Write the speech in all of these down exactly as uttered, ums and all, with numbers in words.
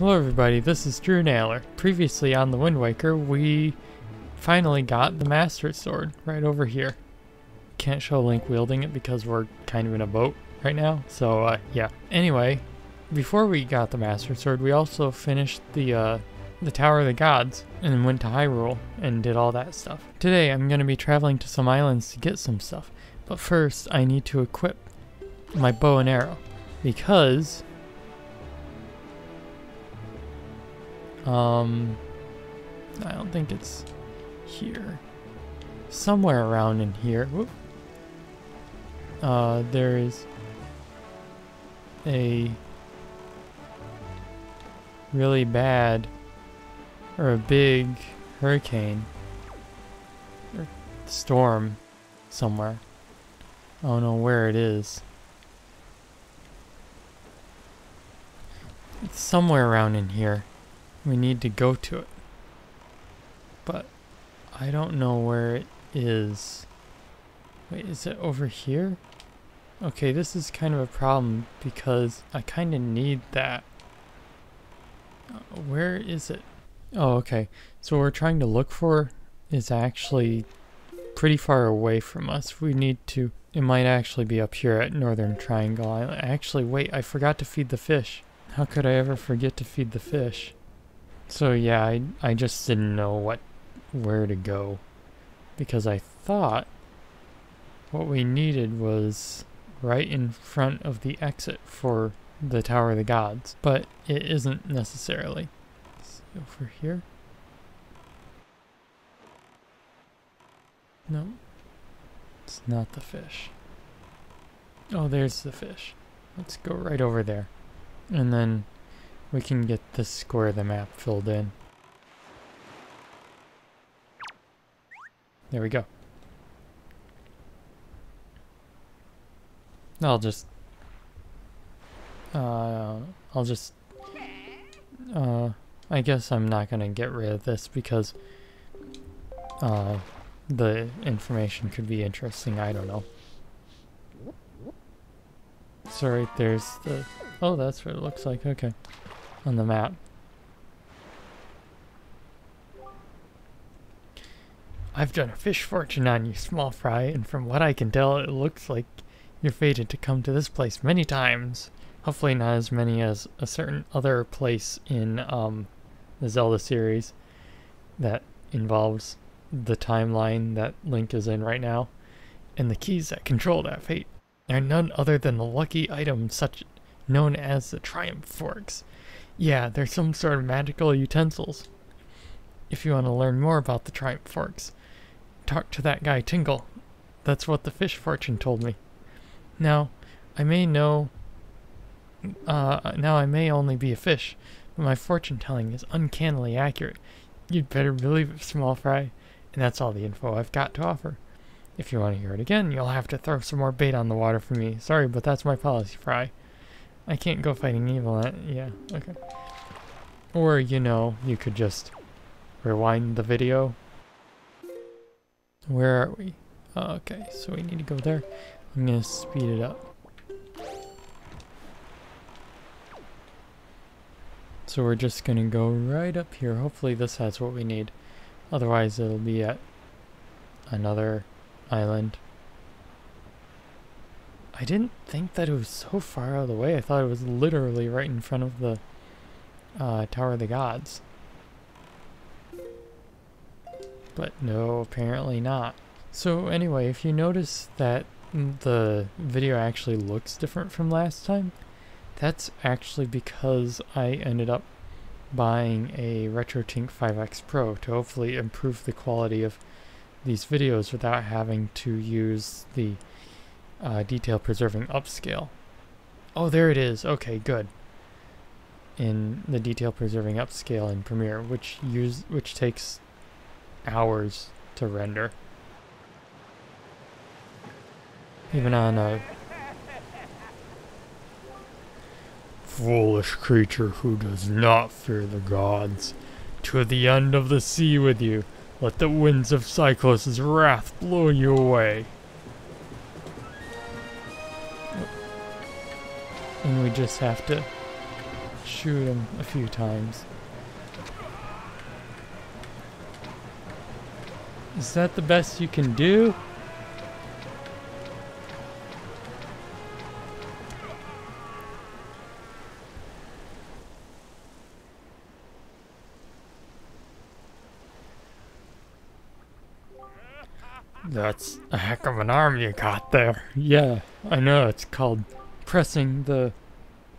Hello everybody, this is Drew Naylor. Previously on the Wind Waker, we finally got the Master Sword right over here. Can't show Link wielding it because we're kind of in a boat right now, so uh, yeah. Anyway, before we got the Master Sword, we also finished the, uh, the Tower of the Gods and then went to Hyrule and did all that stuff. Today I'm going to be traveling to some islands to get some stuff, but first I need to equip my bow and arrow because Um, I don't think it's here. Somewhere around in here. Whoop. Uh, there is a really bad or a big hurricane or storm somewhere. I don't know where it is. It's somewhere around in here. We need to go to it, but I don't know where it is. Wait, is it over here? Okay, this is kind of a problem because I kind of need that. Uh, where is it? Oh, okay. So what we're trying to look for is actually pretty far away from us. We need to, it might actually be up here at Northern Triangle Island. Actually, wait, I forgot to feed the fish. How could I ever forget to feed the fish? So yeah, I, I just didn't know what where to go because I thought what we needed was right in front of the exit for the Tower of the Gods, but it isn't necessarily. Let's see over here. No, it's not the fish. Oh, there's the fish. Let's go right over there and then we can get this square of the map filled in. There we go. I'll just... Uh, I'll just... Uh, I guess I'm not gonna get rid of this because uh, the information could be interesting, I don't know. So right there's the... Oh, that's what it looks like, okay. On the map. I've done a fish fortune on you, small fry, and from what I can tell, it looks like you're fated to come to this place many times. Hopefully not as many as a certain other place in um, the Zelda series that involves the timeline that Link is in right now, and the keys that control that fate. They're none other than the lucky item such known as the Tri-Forks. Yeah, they're some sort of magical utensils. If you want to learn more about the Tri-Forks, talk to that guy Tingle. That's what the fish fortune told me. Now, I may know... Uh, now I may only be a fish, but my fortune-telling is uncannily accurate. You'd better believe it, small fry. And that's all the info I've got to offer. If you want to hear it again, you'll have to throw some more bait on the water for me. Sorry, but that's my policy, fry. I can't go fighting evil, at, yeah, okay. Or, you know, you could just rewind the video. Where are we? Oh, okay, so we need to go there. I'm gonna speed it up. So we're just gonna go right up here. Hopefully this has what we need. Otherwise it'll be at another island. I didn't think that it was so far out of the way. I thought it was literally right in front of the uh, Tower of the Gods. But no, apparently not. So anyway, if you notice that the video actually looks different from last time, that's actually because I ended up buying a RetroTINK five X Pro to hopefully improve the quality of these videos without having to use the Uh, detail preserving upscale. Oh, there it is. Okay, good. In the detail preserving upscale in Premiere, which use which takes hours to render, even on a foolish creature who does not fear the gods. To the end of the sea with you. Let the winds of Cyclos' wrath blow you away. And we just have to shoot him a few times. Is that the best you can do? That's a heck of an arm you got there. Yeah, I know. It's called pressing the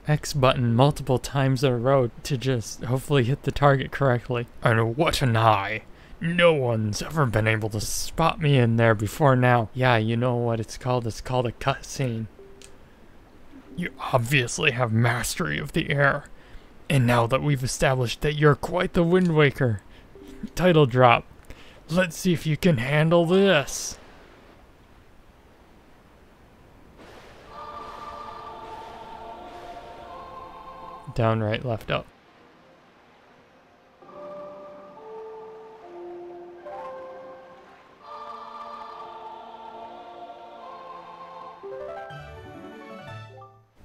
X button multiple times in a row to just hopefully hit the target correctly. And what an eye. No one's ever been able to spot me in there before now. Yeah, you know what it's called? It's called a cutscene. You obviously have mastery of the air. And now that we've established that you're quite the Wind Waker, title drop. Let's see if you can handle this. Down, right, left, up.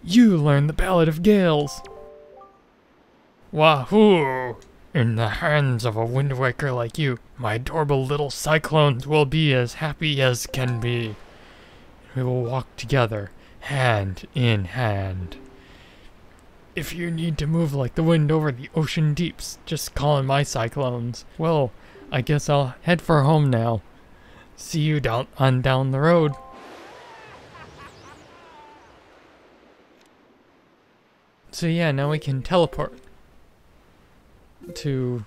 You learn the Ballad of Gales. Wahoo! In the hands of a Wind Waker like you, my adorable little cyclones will be as happy as can be. We will walk together, hand in hand. If you need to move like the wind over the ocean deeps, just call in my cyclones. Well, I guess I'll head for home now. See you down on down the road. So yeah, now we can teleport to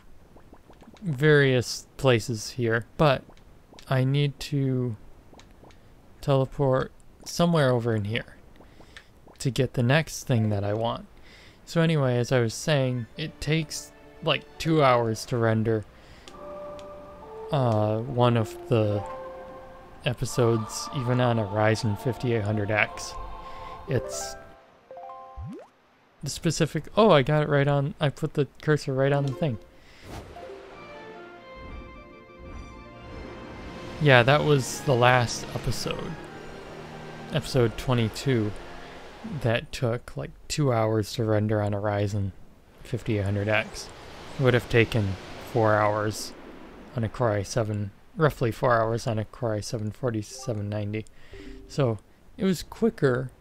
various places here, but I need to teleport somewhere over in here to get the next thing that I want. So anyway, as I was saying, it takes like two hours to render uh, one of the episodes, even on a Ryzen fifty-eight hundred X. It's the specific... Oh, I got it right on... I put the cursor right on the thing. Yeah, that was the last episode. Episode twenty-two. That took like two hours to render on a Ryzen fifty-eight hundred X. It would have taken four hours on a Core i seven... Roughly four hours on a Core i seven forty-seven ninety. So, it was quicker,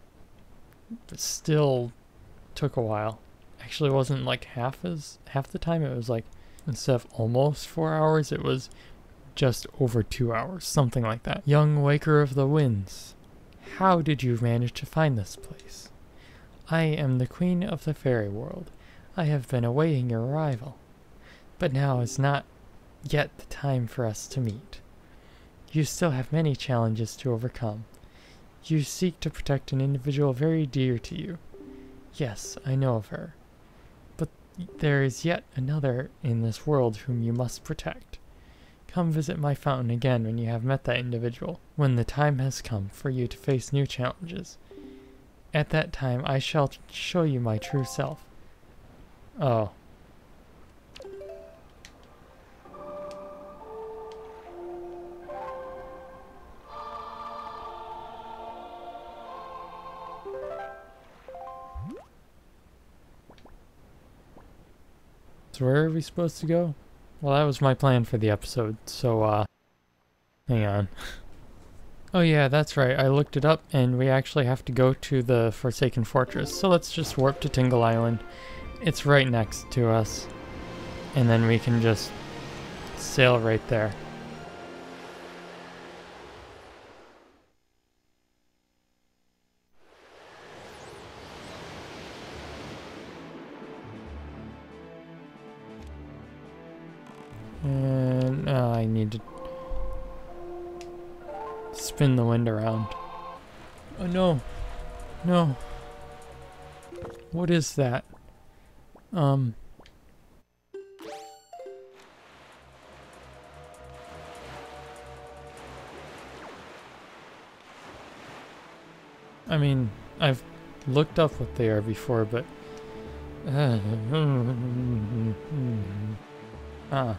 but still... took a while. Actually, it wasn't like half as half the time. It was like, instead of almost four hours, it was just over two hours, something like that. Young Waker of the Winds, how did you manage to find this place? I am the Queen of the Fairy World. I have been awaiting your arrival, but now is not yet the time for us to meet. You still have many challenges to overcome. You seek to protect an individual very dear to you. Yes, I know of her, but there is yet another in this world whom you must protect. Come visit my fountain again when you have met that individual, when the time has come for you to face new challenges. At that time, I shall show you my true self. Oh. Where are we supposed to go? Well, that was my plan for the episode, so, uh, hang on. Oh yeah, that's right, I looked it up, and we actually have to go to the Forsaken Fortress, so let's just warp to Tingle Island. It's right next to us, and then we can just sail right there. And uh, I need to spin the wind around. Oh no, no. What is that? Um. I mean, I've looked up what they are before, but uh, ah.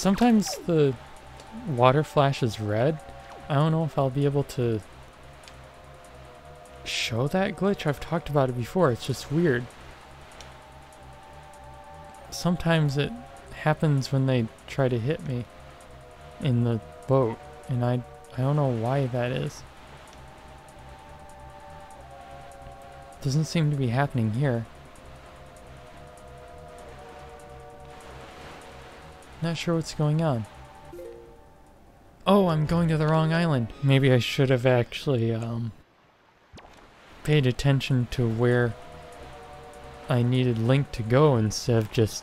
Sometimes the water flashes red. I don't know if I'll be able to show that glitch. I've talked about it before. It's just weird. Sometimes it happens when they try to hit me in the boat, and I, I don't know why that is. Doesn't seem to be happening here. Not sure what's going on. Oh, I'm going to the wrong island. Maybe I should have actually um, paid attention to where I needed Link to go instead of just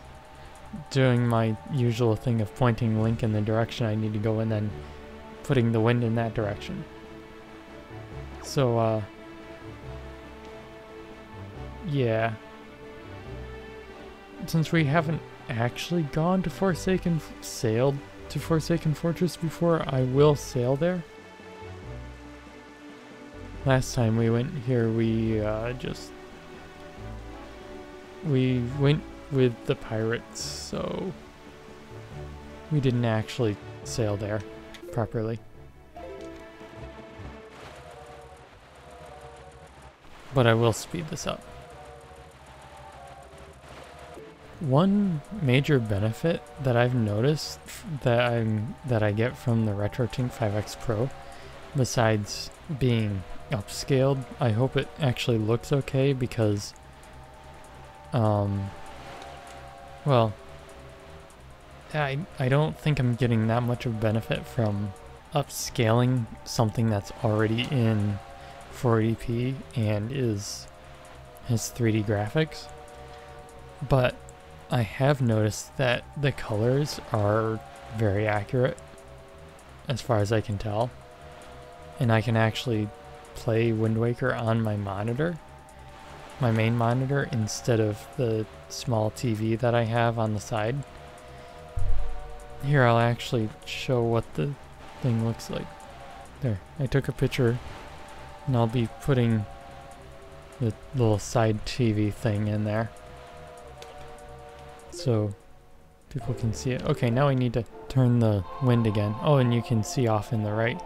doing my usual thing of pointing Link in the direction I need to go and then putting the wind in that direction. So, uh... yeah. Since we haven't actually gone to Forsaken... sailed to Forsaken Fortress before, I will sail there. Last time we went here, we uh, just... we went with the pirates, so... we didn't actually sail there properly. But I will speed this up. One major benefit that I've noticed that I'm that I get from the RetroTINK five X Pro, besides being upscaled, I hope it actually looks okay because, um, well, I I don't think I'm getting that much of benefit from upscaling something that's already in four eighty p and is has three D graphics, but I have noticed that the colors are very accurate, as far as I can tell, and I can actually play Wind Waker on my monitor, my main monitor, instead of the small T V that I have on the side. Here, I'll actually show what the thing looks like. There, I took a picture, and I'll be putting the little side T V thing in there, so people can see it. Okay, now we need to turn the wind again. Oh, and you can see off in the right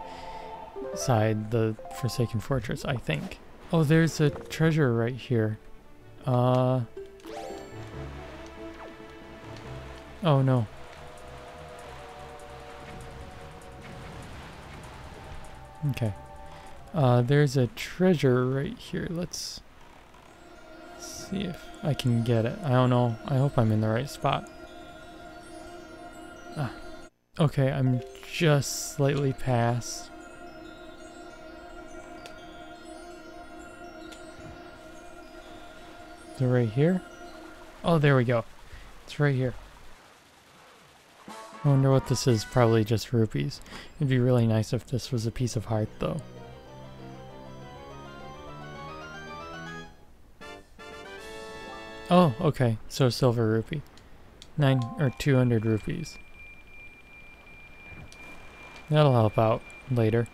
side the Forsaken Fortress, I think. Oh, there's a treasure right here. Uh... Oh, no. Okay. Uh, there's a treasure right here. Let's... see if I can get it. I don't know. I hope I'm in the right spot. Ah. Okay, I'm just slightly past. Is it right here? Oh, there we go. It's right here. I wonder what this is. Probably just rupees. It'd be really nice if this was a piece of heart, though. Oh, okay, so silver rupee. Nine, or two hundred rupees. That'll help out later.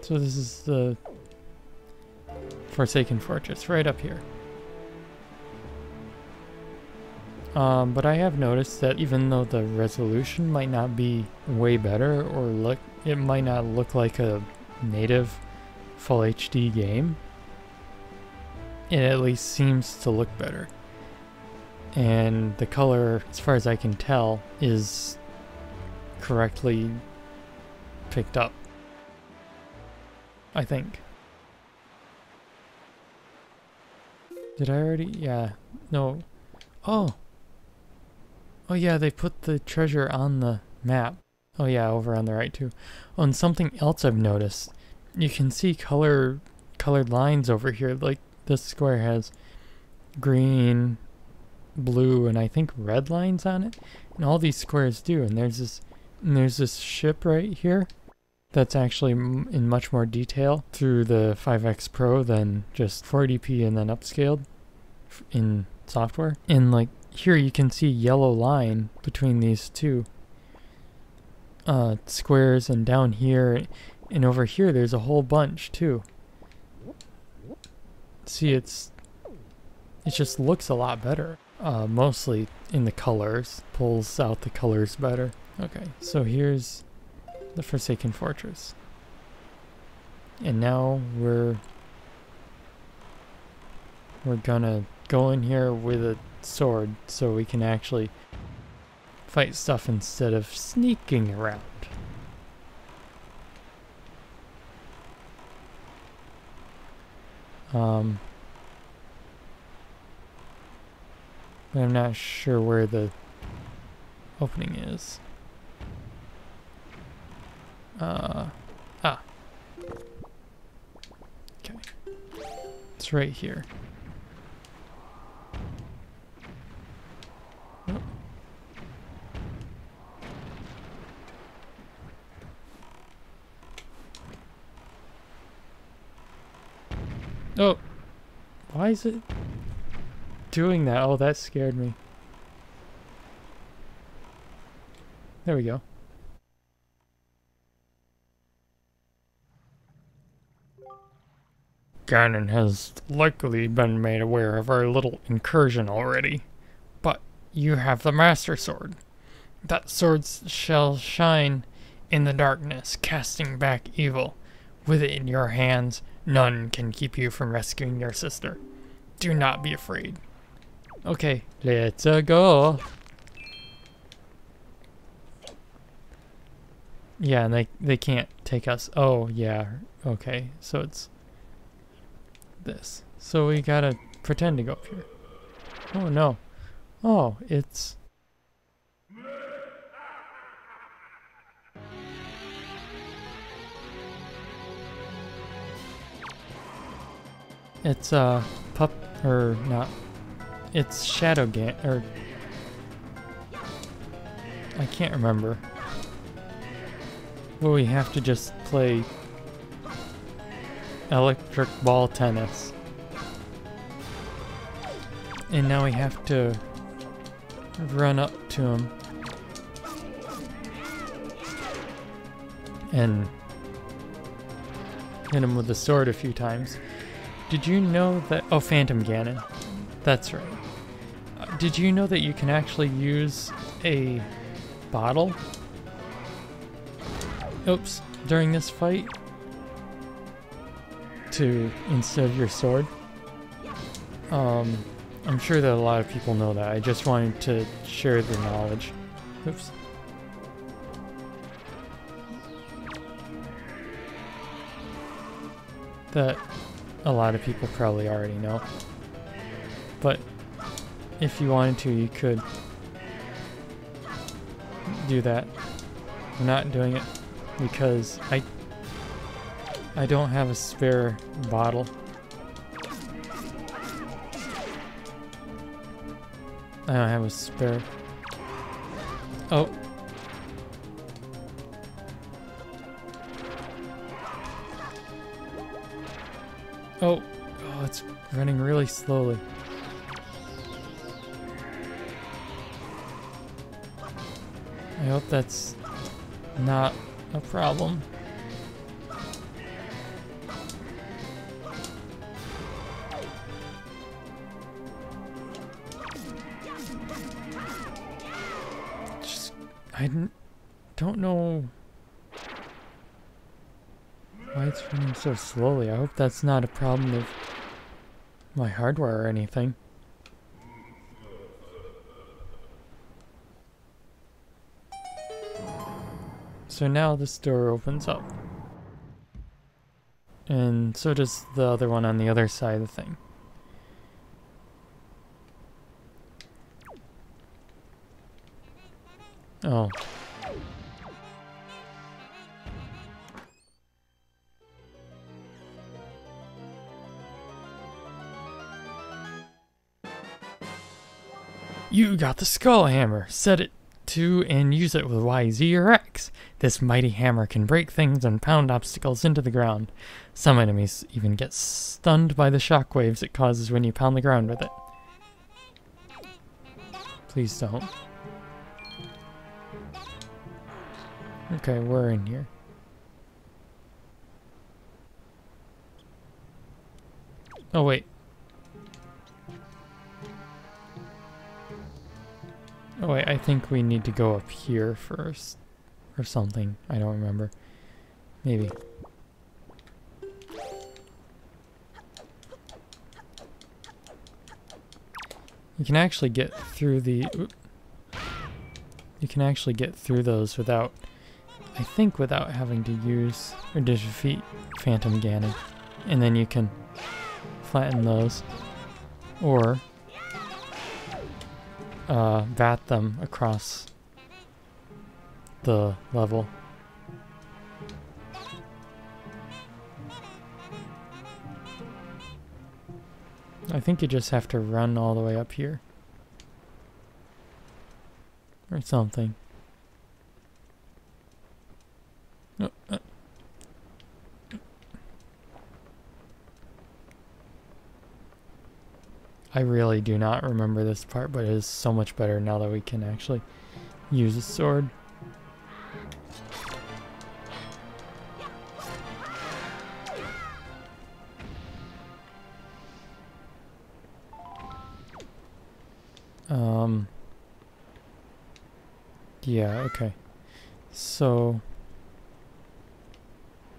So this is the Forsaken Fortress, right up here. Um, but I have noticed that even though the resolution might not be way better, or look, it might not look like a native full H D game, it at least seems to look better. And the color, as far as I can tell, is correctly picked up, I think. Did I already? Yeah. No. Oh! Oh yeah, they put the treasure on the map. Oh yeah, over on the right too. Oh, and something else I've noticed. You can see color, colored lines over here, like this square has green, blue, and I think red lines on it, and all these squares do. And there's this, and there's this ship right here that's actually m in much more detail through the five X Pro than just four eighty p and then upscaled f in software. And like here, you can see yellow line between these two uh, squares, and down here, and over here, there's a whole bunch too. See, it's it just looks a lot better. uh, mostly in the colors, pulls out the colors better. Okay, so here's the Forsaken Fortress. And now we're we're gonna go in here with a sword so we can actually fight stuff instead of sneaking around. Um, I'm not sure where the opening is. Uh, ah. Okay. It's right here. Oh. Oh. Why is it doing that? Oh, that scared me. There we go. Ganon has likely been made aware of our little incursion already, but you have the Master Sword. That sword shall shine in the darkness, casting back evil. With it in your hands, none can keep you from rescuing your sister. Do not be afraid. Okay, let's go. Yeah, and they, they can't take us. Oh, yeah. Okay, so it's this. So we gotta pretend to go up here. Oh, no. Oh, it's... It's, uh, pup... or not. It's Shadow Gan... or... I can't remember. Well, we have to just play... electric ball tennis. And now we have to... run up to him. And... hit him with the sword a few times. Did you know that... oh, Phantom Ganon. That's right. Uh, did you know that you can actually use a bottle? Oops. During this fight? To... instead of your sword? Um, I'm sure that a lot of people know that. I just wanted to share the knowledge. Oops. That... a lot of people probably already know, but if you wanted to, you could do that. I'm not doing it because I I don't have a spare bottle. I don't have a spare. Oh. Oh, oh, it's running really slowly. I hope that's not a problem. Just, I don't know why it's running so slowly. I hope that's not a problem with my hardware or anything. So now this door opens up. And so does the other one on the other side of the thing. Oh. You got the skull hammer! Set it to and use it with Y, Z, or X! This mighty hammer can break things and pound obstacles into the ground. Some enemies even get stunned by the shockwaves it causes when you pound the ground with it. Please don't. Okay, we're in here. Oh wait. Oh wait, I think we need to go up here first. Or something. I don't remember. Maybe. You can actually get through the... Oops. You can actually get through those without... I think without having to use or defeat Phantom Ganon. And then you can flatten those. Or... Uh, bat them across the level. I think you just have to run all the way up here. Or something. Oh, uh. I really do not remember this part, but it is so much better now that we can actually use a sword. Um, yeah, okay. So,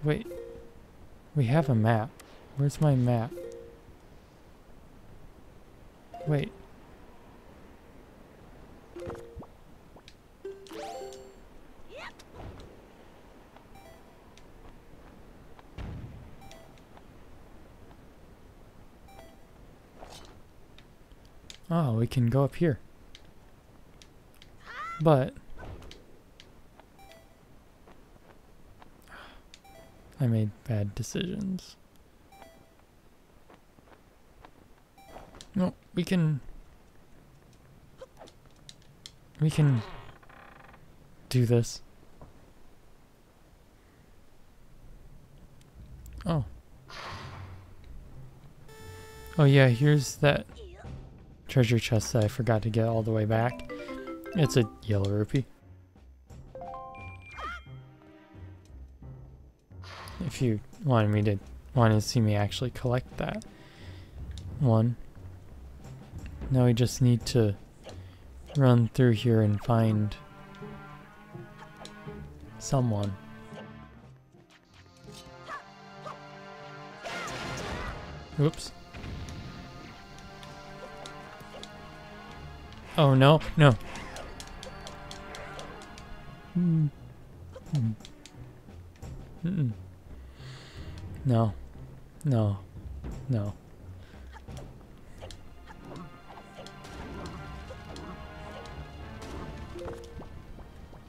wait, we have a map. Where's my map? Wait. Oh, we can go up here. But I made bad decisions. No, we can, we can do this. Oh. Oh yeah, here's that treasure chest that I forgot to get all the way back. It's a yellow rupee. If you wanted me to, wanted to see me actually collect that one. Now we just need to run through here and find someone. Oops. Oh no, no. Mm. Mm. Mm-mm. No. No. No.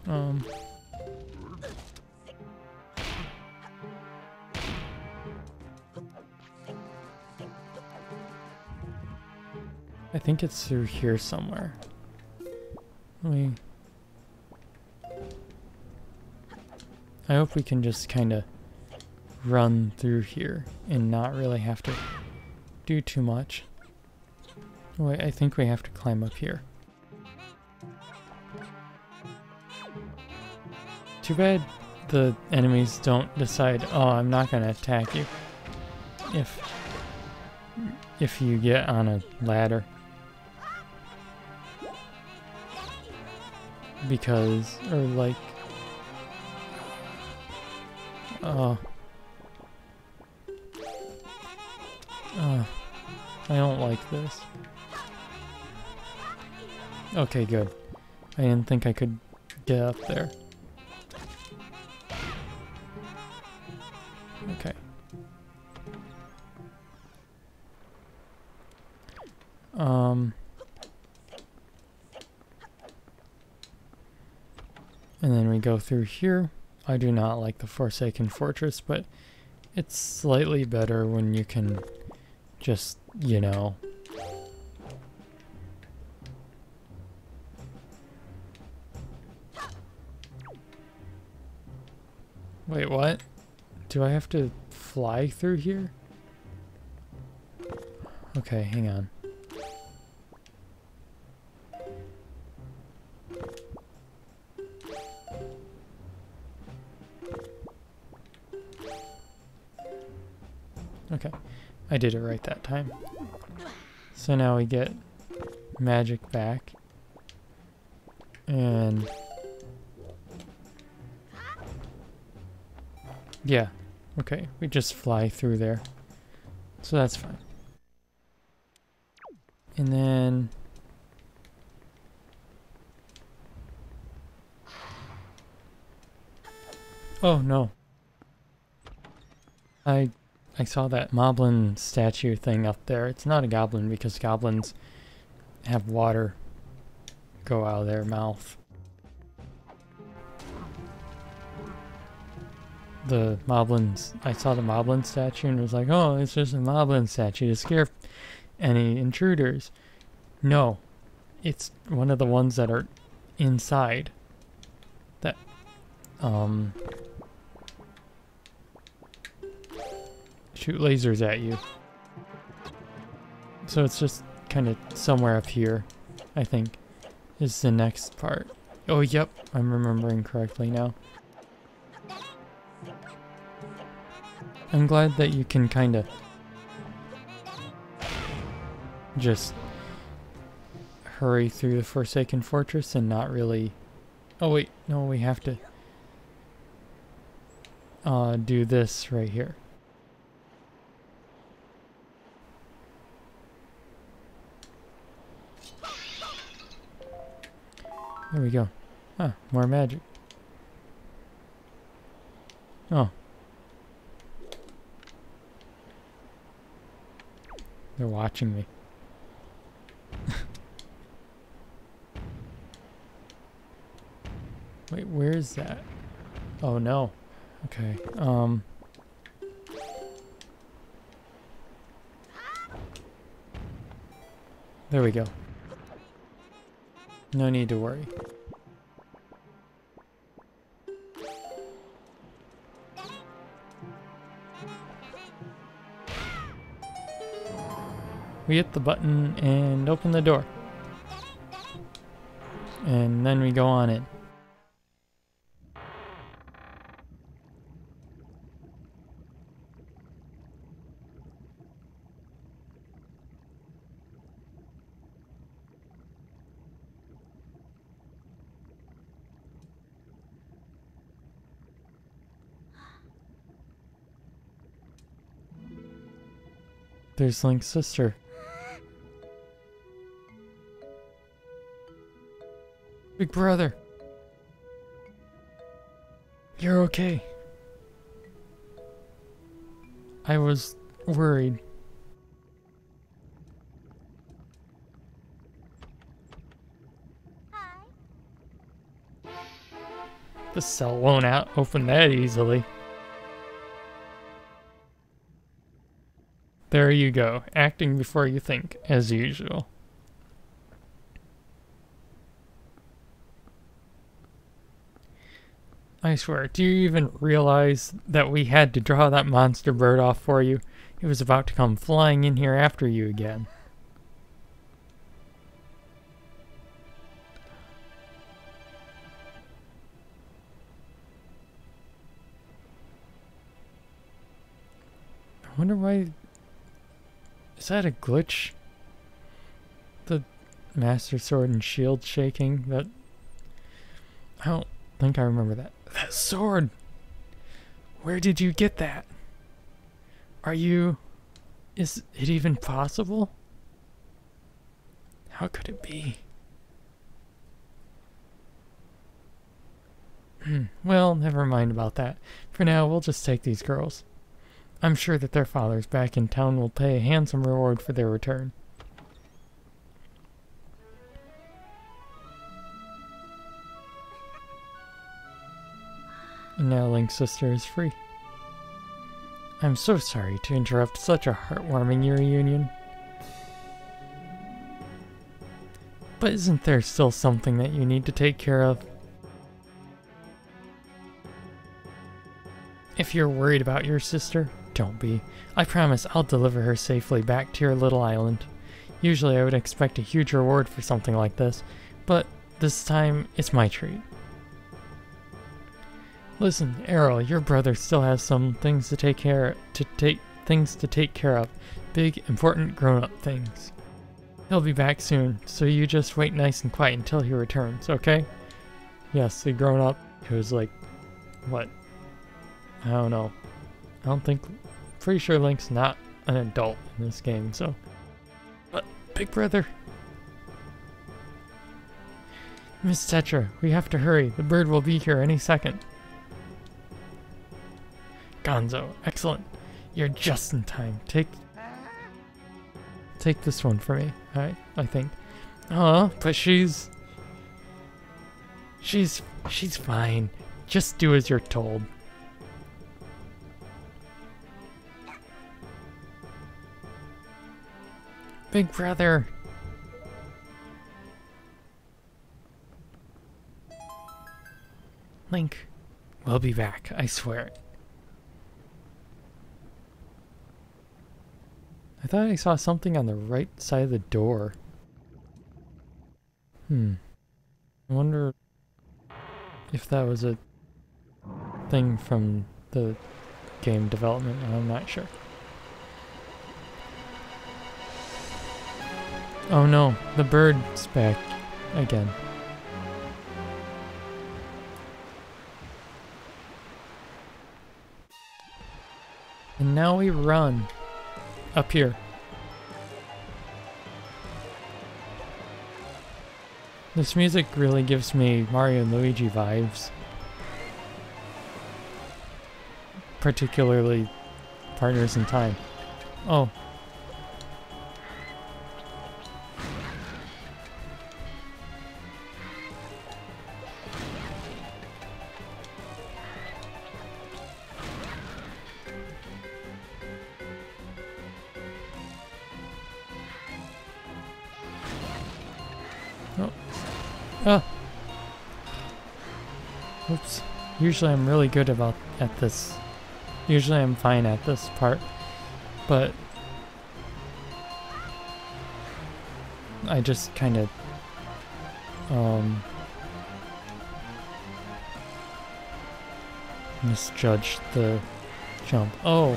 Um. I think it's through here somewhere. Let me... I hope we can just kind of run through here and not really have to do too much. Wait, I think we have to climb up here. Too bad the enemies don't decide, oh, I'm not gonna attack you if if you get on a ladder. Because, or like, oh, oh, I don't like this. Okay, good. I didn't think I could get up there. Okay. Um. And then we go through here. I do not like the Forsaken Fortress, but it's slightly better when you can just, you know. Wait, what? Do I have to fly through here? Okay, hang on. Okay, I did it right that time. So now we get magic back. And yeah, okay, we just fly through there. So that's fine. And then oh no. I I saw that Moblin statue thing up there. It's not a goblin because goblins have water go out of their mouth. The Moblins, I saw the Moblin statue and was like, oh, it's just a Moblin statue to scare any intruders. No, it's one of the ones that are inside. That, um... shoot lasers at you. So it's just kind of somewhere up here, I think, is the next part. Oh, yep, I'm remembering correctly now. I'm glad that you can kind of just hurry through the Forsaken Fortress and not really... Oh wait, no, we have to uh, do this right here. There we go. Huh, more magic. Oh. They're watching me. Wait, where is that? Oh no. Okay, um... there we go. No need to worry. We hit the button and open the door. And then we go on in. There's Link's sister. Big brother. You're okay. I was worried. Hi. The cell won't out open that easily. There you go, acting before you think, as usual. I swear, do you even realize that we had to draw that monster bird off for you? It was about to come flying in here after you again. I wonder why... Is that a glitch? The Master Sword and shield shaking? That... I don't think I remember that. That sword! Where did you get that? Are you... Is it even possible? How could it be? Well, never mind about that. For now, we'll just take these girls. I'm sure that their fathers back in town will pay a handsome reward for their return. And now Link's sister is free. I'm so sorry to interrupt such a heartwarming reunion. But isn't there still something that you need to take care of? If you're worried about your sister, don't be. I promise I'll deliver her safely back to your little island. Usually I would expect a huge reward for something like this, but this time it's my treat. Listen, Errol, your brother still has some things to take care to take things to take care of. Big, important grown-up things. He'll be back soon, so you just wait nice and quiet until he returns, okay? Yes, the grown-up who's like, what? I don't know. I don't think... pretty sure Link's not an adult in this game, so... But, Big Brother! Miss Tetra, we have to hurry. The bird will be here any second. Gonzo, excellent. You're just in time. Take... Take this one for me, alright? I think. Aw, but she's... She's... She's fine. Just do as you're told. Big Brother! Link, we'll be back, I swear it. I thought I saw something on the right side of the door. Hmm. I wonder if that was a thing from the game development, I'm not sure. Oh no, the bird's back again. And now we run up here. This music really gives me Mario and Luigi vibes. Particularly Partners in Time. Oh. Usually I'm really good about at this. Usually I'm fine at this part, but I just kind of um, misjudged the jump. Oh,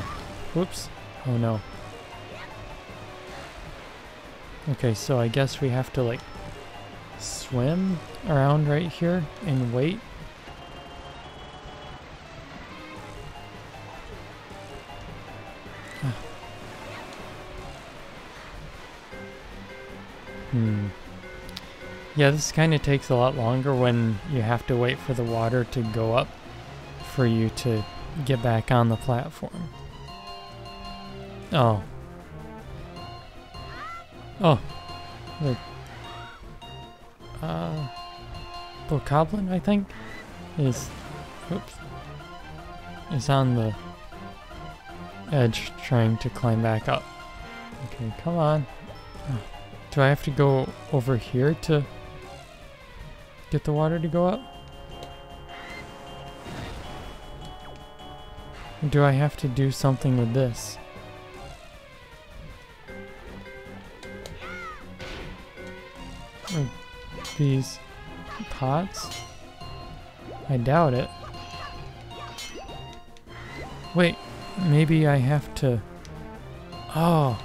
whoops! Oh no. Okay, so I guess we have to like swim around right here and wait. Hmm. Yeah, this kind of takes a lot longer when you have to wait for the water to go up for you to get back on the platform. Oh. Oh. Wait. Uh. Bokoblin, I think, is. Oops. Is on the edge trying to climb back up. Okay, come on. Oh. Do I have to go over here to get the water to go up? Or do I have to do something with this? Or these pots? I doubt it. Wait, maybe I have to... Oh!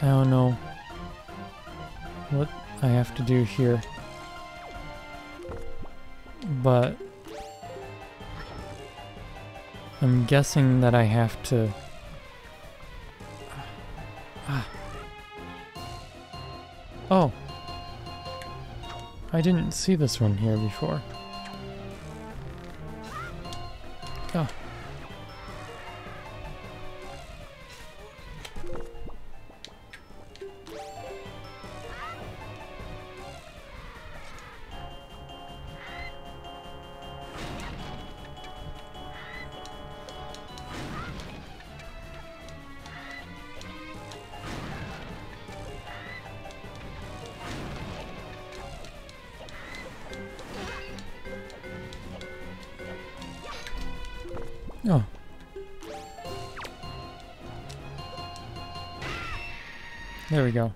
I don't know what I have to do here, but I'm guessing that I have to... Ah. Oh! I didn't see this one here before. Oh. Oh. There we go.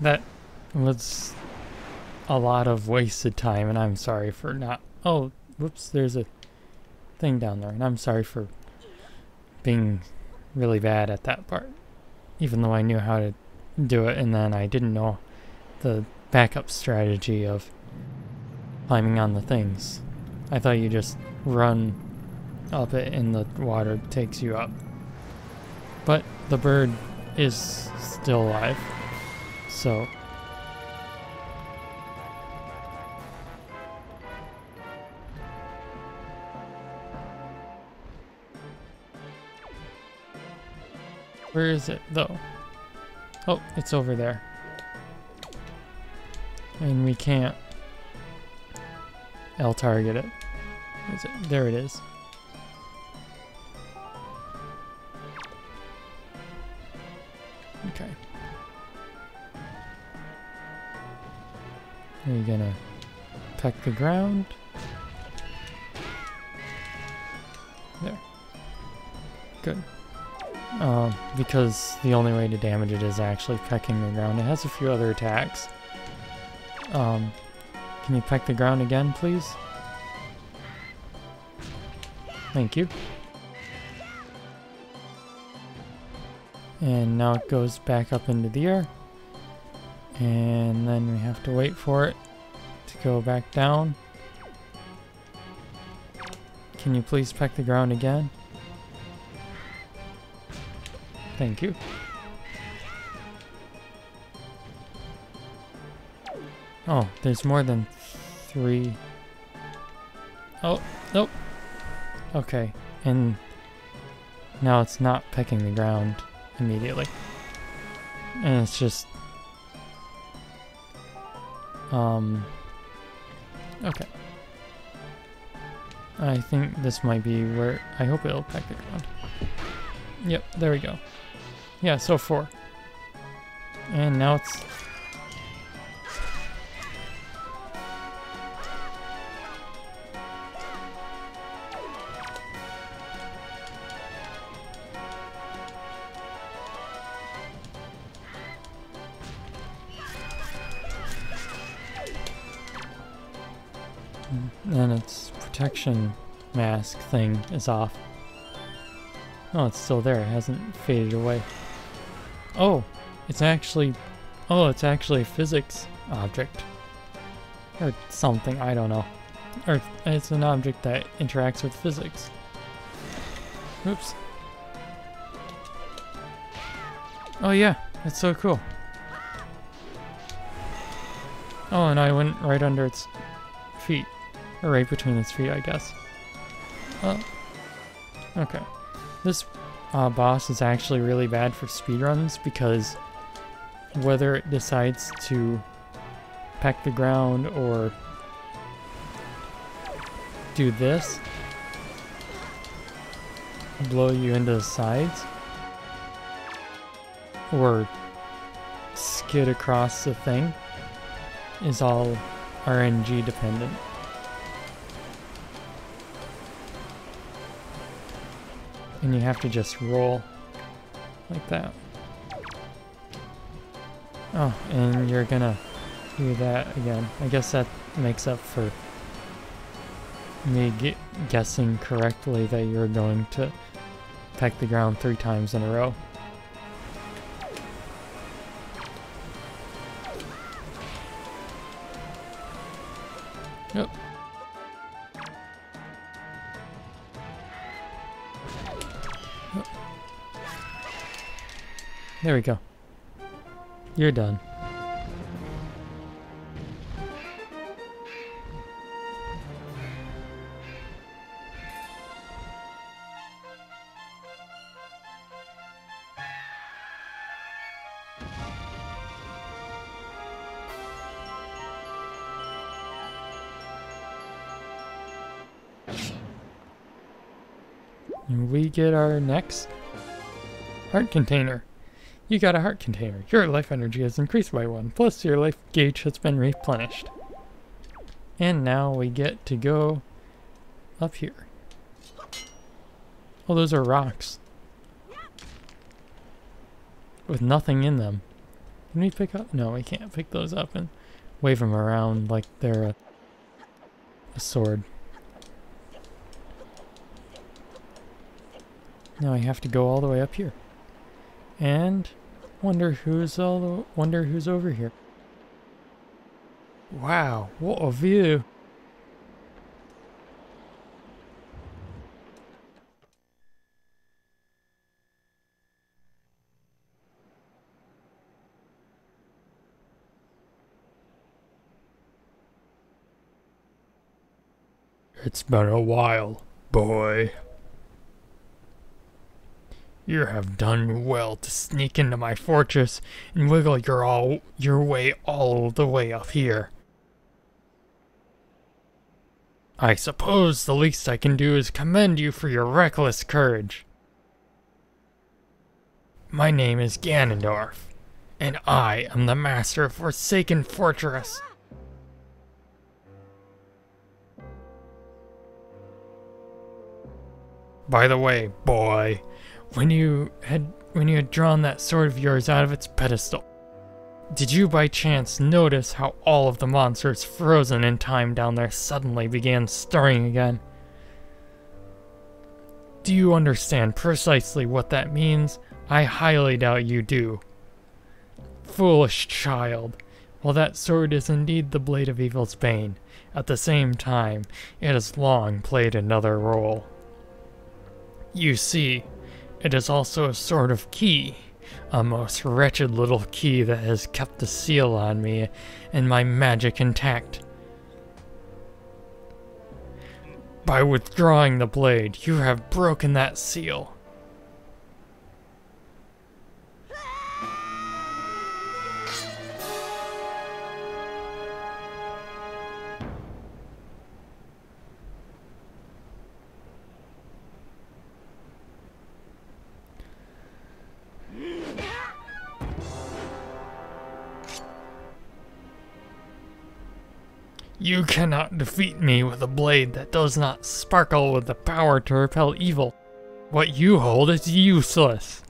That was a lot of wasted time, and I'm sorry for not... Oh, whoops, there's a thing down there, and I'm sorry for being really bad at that part, even though I knew how to do it, and then I didn't know the backup strategy of climbing on the things. I thought you just run up it and the water takes you up. But the bird is still alive, so... Where is it, though? Oh, it's over there. And we can't... L-target it. Where is it? There it is. Okay. Are you gonna peck the ground? There. Good. Uh, because the only way to damage it is actually pecking the ground. It has a few other attacks. Um, can you peck the ground again, please? Thank you. And now it goes back up into the air. And then we have to wait for it to go back down. Can you please peck the ground again? Thank you. Oh, there's more than three. Oh, nope. Okay, and now it's not pecking the ground immediately. And it's just... Um... Okay. I think this might be where... I hope it'll peck the ground. Yep, there we go. Yeah, so four. And now it's... And its protection mask thing is off. Oh, it's still there. It hasn't faded away. Oh, it's actually... Oh, it's actually a physics object. Or something, I don't know. Or it's an object that interacts with physics. Oops. Oh yeah, that's so cool. Oh, and I went right under its feet. Or right between its feet, I guess. Oh. Okay. This uh, boss is actually really bad for speedruns because whether it decides to peck the ground or do this, blow you into the sides, or skid across the thing, is all R N G dependent. And you have to just roll like that. Oh, and you're gonna do that again. I guess that makes up for me ge guessing correctly that you're going to peck the ground three times in a row. Yep. There we go. You're done. And we get our next heart container. You got a heart container. Your life energy has increased by one, plus your life gauge has been replenished. And now we get to go up here. Oh, those are rocks. With nothing in them. Can we pick up? No, we can't pick those up and wave them around like they're a, a sword. Now I have to go all the way up here. And wonder who's all the, wonder who's over here. Wow, what a view. It's been a while, boy. You have done well to sneak into my fortress and wiggle your all your way all the way up here. I suppose the least I can do is commend you for your reckless courage. My name is Ganondorf, and I am the master of Forsaken Fortress. By the way, boy, when you had when you had drawn that sword of yours out of its pedestal, did you by chance notice how all of the monsters frozen in time down there suddenly began stirring again? Do you understand precisely what that means? I highly doubt you do. Foolish child. While that sword is indeed the Blade of Evil's Bane, at the same time, it has long played another role. You see, it is also a sort of key, a most wretched little key that has kept the seal on me and my magic intact. By withdrawing the blade, you have broken that seal. You cannot defeat me with a blade that does not sparkle with the power to repel evil. What you hold is useless.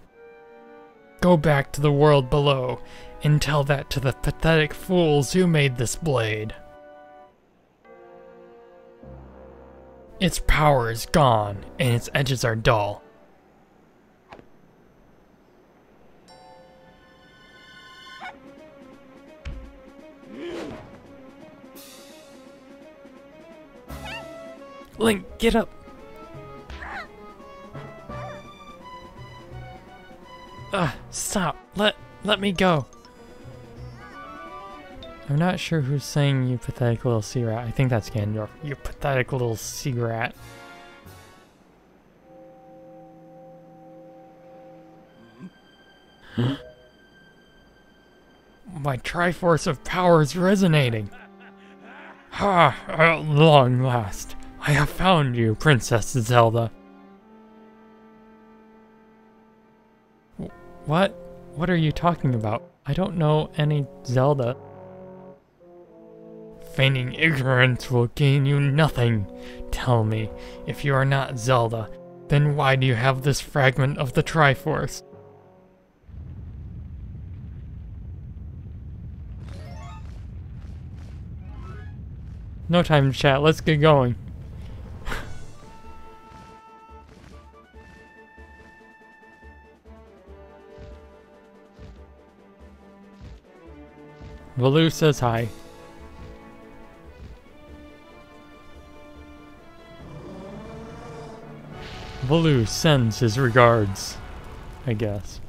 Go back to the world below and tell that to the pathetic fools who made this blade. Its power is gone and its edges are dull. Link, get up! Ah, stop! Let let me go! I'm not sure who's saying you pathetic little sea rat. I think that's Ganondorf. You pathetic little sea rat. My Triforce of power is resonating! Ha! At long last! I have found you, Princess Zelda. What? What are you talking about? I don't know any Zelda. Feigning ignorance will gain you nothing. Tell me, if you are not Zelda, then why do you have this fragment of the Triforce? No time to chat, let's get going. Valoo says hi. Valoo sends his regards, I guess.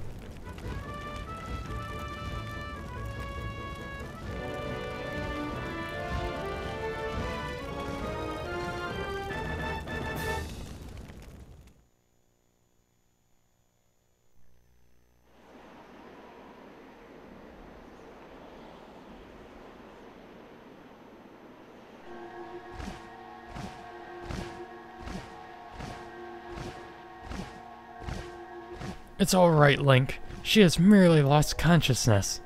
It's alright, Link. She has merely lost consciousness.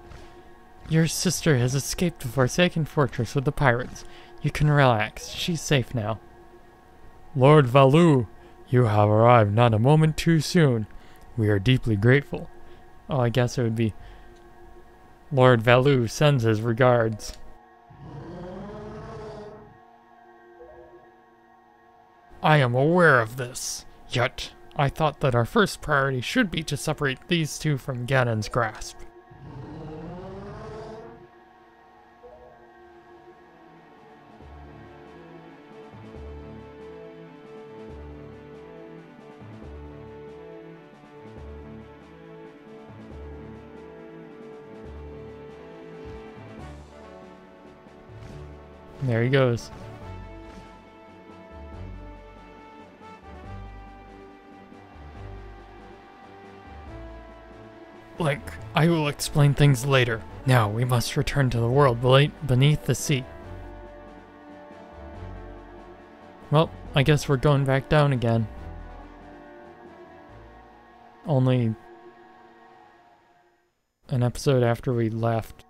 Your sister has escaped the Forsaken Fortress with the pirates. You can relax. She's safe now. Lord Valoo, you have arrived not a moment too soon. We are deeply grateful. Oh, I guess it would be... Lord Valoo sends his regards. I am aware of this, yet I thought that our first priority should be to separate these two from Ganon's grasp. There he goes. Link, I will explain things later. Now we must return to the world beneath the sea. Well, I guess we're going back down again. Only an episode after we left.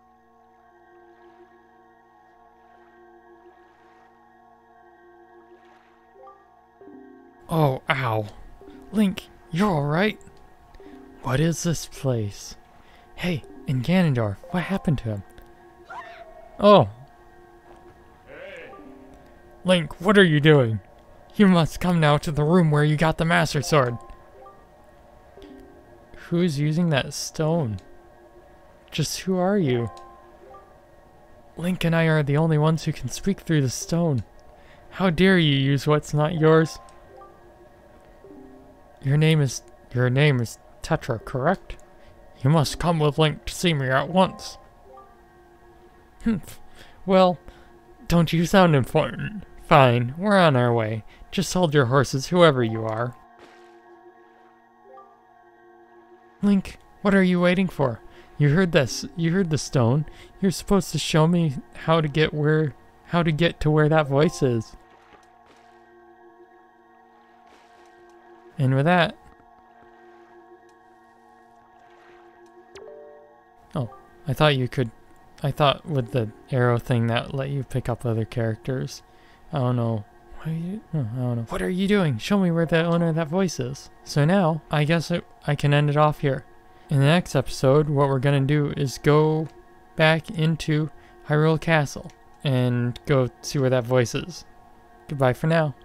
Oh, ow. Link, you're alright? What is this place? Hey, and Ganondorf, what happened to him? Oh. Hey. Link, what are you doing? You must come now to the room where you got the Master Sword. Who's using that stone? Just who are you? Link and I are the only ones who can speak through the stone. How dare you use what's not yours? Your name is... your name is Tetra, correct? You must come with Link to see me at once. Humph. Well, don't you sound important. Fine, we're on our way. Just hold your horses, whoever you are. Link, what are you waiting for? You heard this. You heard the stone. You're supposed to show me how to get where... how to get to where that voice is. And with that... Oh, I thought you could... I thought with the arrow thing that let you pick up other characters. I don't know. What are you... Oh, I don't know. What are you doing? Show me where the owner of that voice is. So now, I guess it, I can end it off here. In the next episode, what we're gonna do is go back into Hyrule Castle and go see where that voice is. Goodbye for now.